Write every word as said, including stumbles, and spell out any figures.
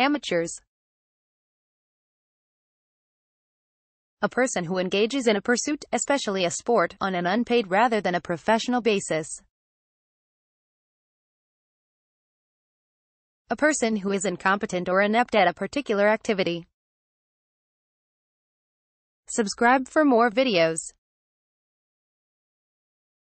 Amateurs. A person who engages in a pursuit, especially a sport, on an unpaid rather than a professional basis. A person who is incompetent or inept at a particular activity. Subscribe for more videos.